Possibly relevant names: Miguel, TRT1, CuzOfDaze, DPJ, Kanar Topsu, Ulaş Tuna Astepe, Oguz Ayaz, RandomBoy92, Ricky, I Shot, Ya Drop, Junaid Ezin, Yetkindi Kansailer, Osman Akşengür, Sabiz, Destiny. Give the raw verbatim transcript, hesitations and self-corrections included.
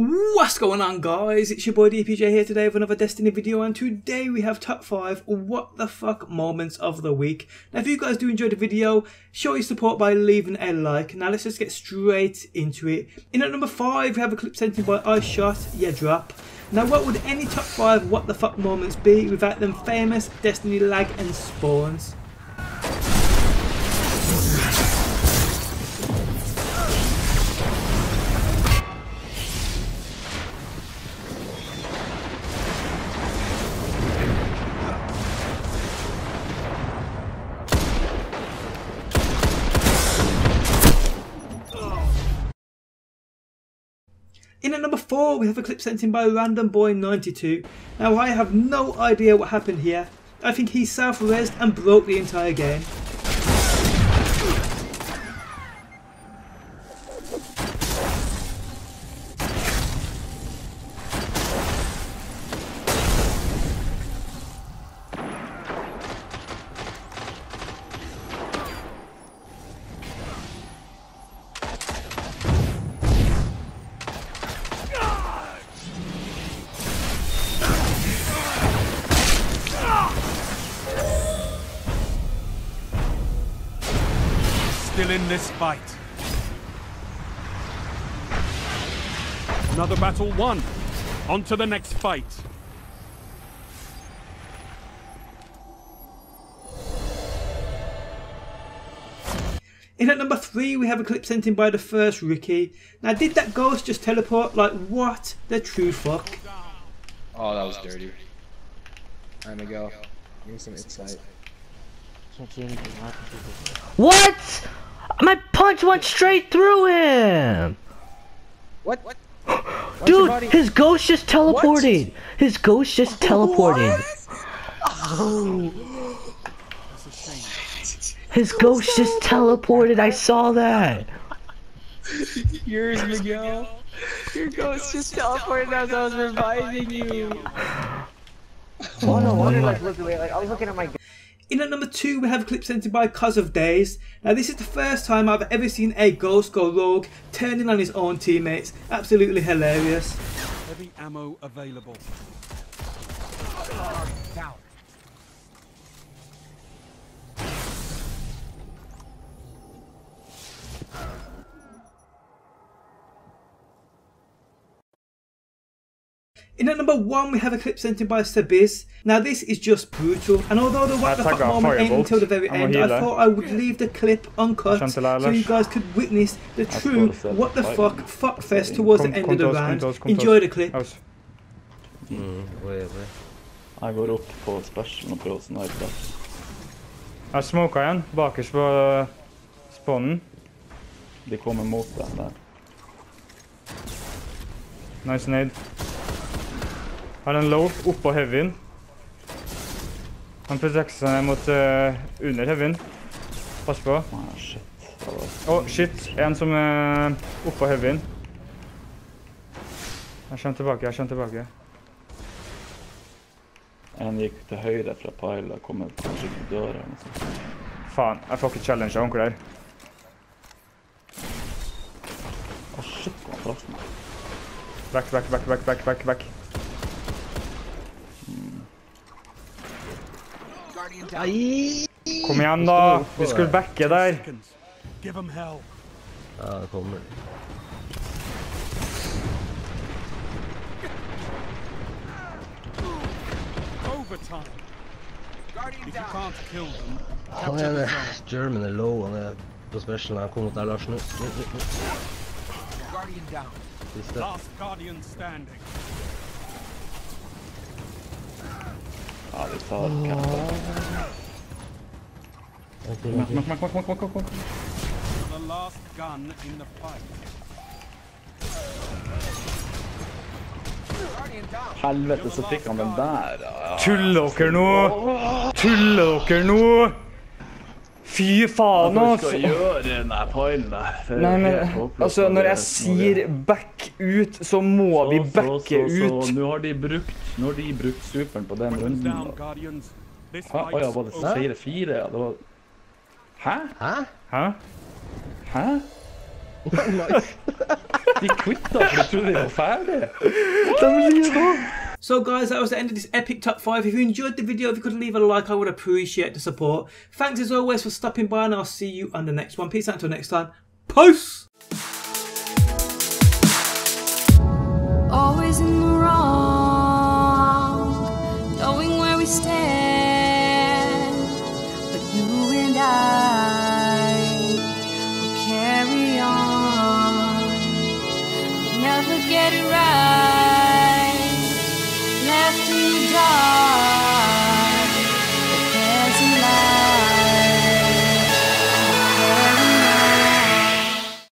What's going on, guys? It's your boy D P J here today with another Destiny video, and today we have top five what the fuck moments of the week. Now if you guys do enjoy the video, show your support by leaving a like. Now let's just get straight into it. In at number five we have a clip sent in by I Shot, Ya Drop. Now what would any top five what the fuck moments be without them famous Destiny lag and spawns? In at number four we have a clip sent in by Random Boy ninety-two. Now I have no idea what happened here. I think he self-resed and broke the entire game. Still in this fight. Another battle won. On to the next fight. In at number three we have a clip sent in by the first Ricky. Now did that ghost just teleport? Like what the true fuck? Oh, that was dirty. Alright, Miguel. Give me some insight. Can't see anything. What? My punch went straight through him! What? What? Dude, his ghost just teleported! What? His ghost just teleported! What? Oh. His ghost just teleported, I saw that! Yours, Miguel. Your ghost just teleported as I was reviving you! Oh no wonder, like, look away, like, I was looking at my. In at number two we have a clip sent in by CuzOfDaze. Now this is the first time I've ever seen a ghost go rogue, turning on his own teammates. Absolutely hilarious. Heavy ammo available. Down. In at number one we have a clip sent in by Sabiz. Now this is just brutal, and although the what the fuck moment ain't until the very end, I thought I would leave the clip uncut so you guys could witness the true what the fuck fuckfest towards the end of the round. Enjoy the clip. I går upp på splashen och prövar sniper. Jag smokar igen, bakerst på spawnen. Det kommer mot den där. Nice nade. Har en low oppå heavyen. Han protekter seg mot uh, under heavyen. Pass på. Åh, oh, shit. Oh, shit. En som er uh, oppå heavyen. Jeg kommer tilbake, jeg kommer tilbake. En gikk til høyre fra pile og kom ut kanskje til døra. Faen, jeg får ikke challenge av onkel der. Åh, oh, shit, han traff meg. Back, back, back, back, back, back, back. Kom igjen da, vi skulle backe der. Ja, det kommer. Han er en German er low, han er på specialen, han kommer mot der, Lars, nå. Siste. Ja, vi tar kapten. Knock, knock, knock, knock, knock, knock, knock. The last gun in the fight. Helvete, så fikk han den der. Tuller dere nå? Tuller dere nå? Fy faen, ass! Hva skal jeg gjøre i denne pilen der? Nei, men, altså, når jeg sier back ut, så må vi backe ut. Nå har de brukt superen på den runden. Åja, var det fire fire? Ja, det var... Hæ? Hæ? Hæ? Hæ? Nice! cinquanta, mas tu devo fare? Estamos indo. So guys, that was the end of this epic top five. If you enjoyed the video, if you could leave a like, I would appreciate the support. Thanks as always for stopping by, and I'll see you on the next one. Peace out until next time. Peace! Always in the wrong, knowing where we stand, but you and I will carry on. We never get it right. After you die.